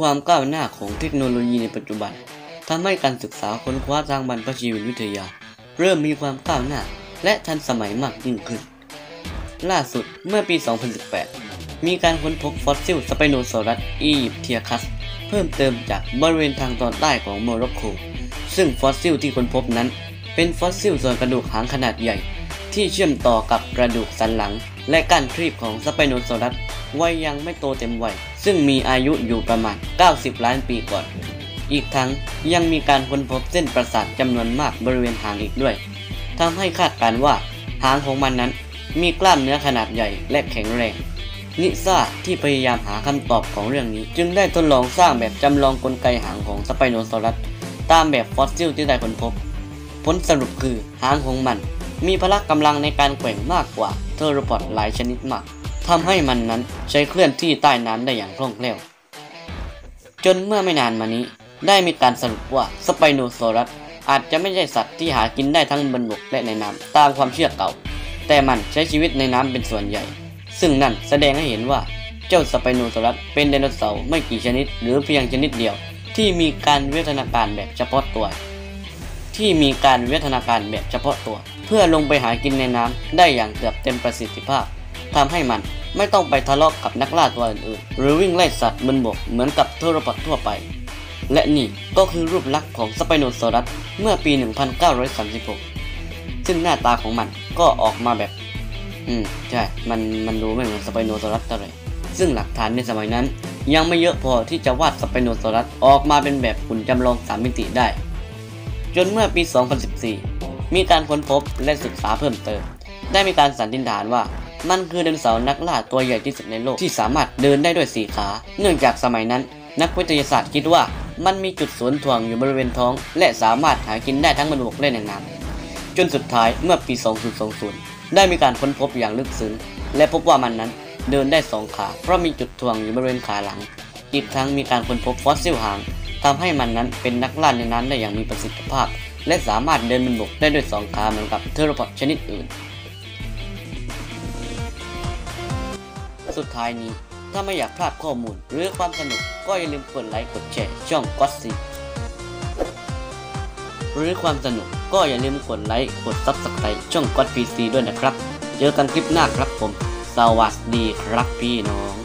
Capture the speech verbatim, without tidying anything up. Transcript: ความก้าวหน้าของเทคโนโลยีในปัจจุบันทำให้การศึกษาค้นคว้าทางบรรพชีววิทยาเริ่มมีความก้าวหน้าและทันสมัยมากยิ่งขึ้นล่าสุดเมื่อปี สองพันสิบแปด มีการค้นพบฟอสซิลสไปโนซอรัสอียิปเทียคัสเพิ่มเติมจากบริเวณทางตอนใต้ของโมร็อกโกซึ่งฟอสซิลที่ค้นพบนั้นเป็นฟอสซิลส่วนกระดูกหางขนาดใหญ่ที่เชื่อมต่อกับกระดูกสันหลังและก้านครีบของสไปโนซอรัสวัยยังไม่โตเต็มวัยซึ่งมีอายุอยู่ประมาณเก้าสิบล้านปีก่อนอีกทั้งยังมีการค้นพบเส้นประสาทจำนวนมากบริเวณหางอีกด้วยทำให้คาดการว่าหางของมันนั้นมีกล้ามเนื้อขนาดใหญ่และแข็งแรงนิซ่าที่พยายามหาคำตอบของเรื่องนี้จึงได้ทดลองสร้างแบบจำลองกลไกหางของสไปโนซอรัสตามแบบฟอสซิลที่ได้ค้นพบผลสรุปคือหางของมันมีพละกำลังในการแกว่งมากกว่าเทอโรพอดหลายชนิดมากทำให้มันนั้นใช้เคลื่อนที่ใต้น้ำได้อย่างคล่องแคล่วจนเมื่อไม่นานมานี้ได้มีการสรุปว่าสไปโนซอรัสอาจจะไม่ใช่สัตว์ที่หากินได้ทั้งบนบกและในน้ำตามความเชื่อเก่าแต่มันใช้ชีวิตในน้ำเป็นส่วนใหญ่ซึ่งนั่นแสดงให้เห็นว่าเจ้าสไปโนซอรัสเป็นไดโนเสาร์ไม่กี่ชนิดหรือเพียงชนิดเดียวที่มีการวิวัฒนาการแบบเฉพาะตัวที่มีการวิวัฒนาการแบบเฉพาะตัวเพื่อลงไปหากินในน้ำได้อย่างเกือบเต็มประสิทธิภาพทำให้มันไม่ต้องไปทะเลาะ กับนักล่าตัวอื่นๆหรือวิ่งไล่สัตว์บนบกเหมือนกับเทอโรพอดทั่วไปและนี่ก็คือรูปลักษณ์ของสไปโนซอรัสเมื่อปี หนึ่งพันเก้าร้อยสามสิบหกซึ่งหน้าตาของมันก็ออกมาแบบอืมใช่มันมันดูไม่เหมือนสไปโนซอรัสเท่าไหร่ซึ่งหลักฐานในสมัยนั้นยังไม่เยอะพอที่จะวาดสไปโนซอรัสออกมาเป็นแบบหุ่นจำลองสามมิติได้จนเมื่อปี สองพันสิบสี่มีการค้นพบและศึกษาเพิ่มเติมได้มีการสันนิษฐานว่ามันคือไดโนเสาร์นักล่าตัวใหญ่ที่สุดในโลกที่สามารถเดินได้ด้วยสี่ขาเนื่องจากสมัยนั้นนักวิทยาศาสตร์คิดว่ามันมีจุดศูนย์ถ่วงอยู่บริเวณท้องและสามารถหากินได้ทั้งบนบกและในน้ำจนสุดท้ายเมื่อปี สองพันยี่สิบได้มีการค้นพบอย่างลึกซึ้งและพบว่ามันนั้นเดินได้สองขาเพราะมีจุดถ่วงอยู่บริเวณขาหลังอีกทั้งมีการค้นพบฟอสซิลหางทำให้มันนั้นเป็นนักล่าในน้ำได้อย่างมีประสิทธิภาพและสามารถเดินบนบกได้ด้วยสองขาเหมือนกับเทอโรพอดชนิดอื่นสุดท้ายนี้ถ้าไม่อยากพลาดข้อมูลหรือความสนุกก็อย่าลืมกดไลค์กดแชร์ช่องก็อตซีหรือความสนุกก็อย่าลืมกดไลค์กดซับสไครต์ช่องก็อตพีซีด้วยนะครับเจอกันคลิปหน้าครับผมสวัสดีครับพี่น้อง